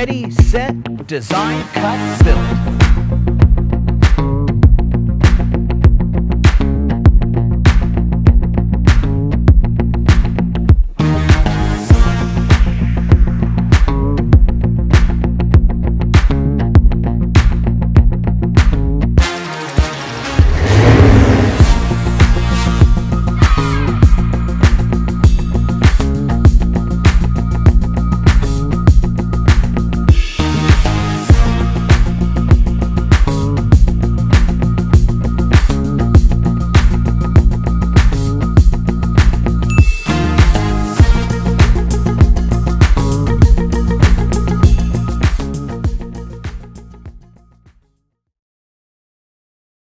Ready, set, design, cut, build.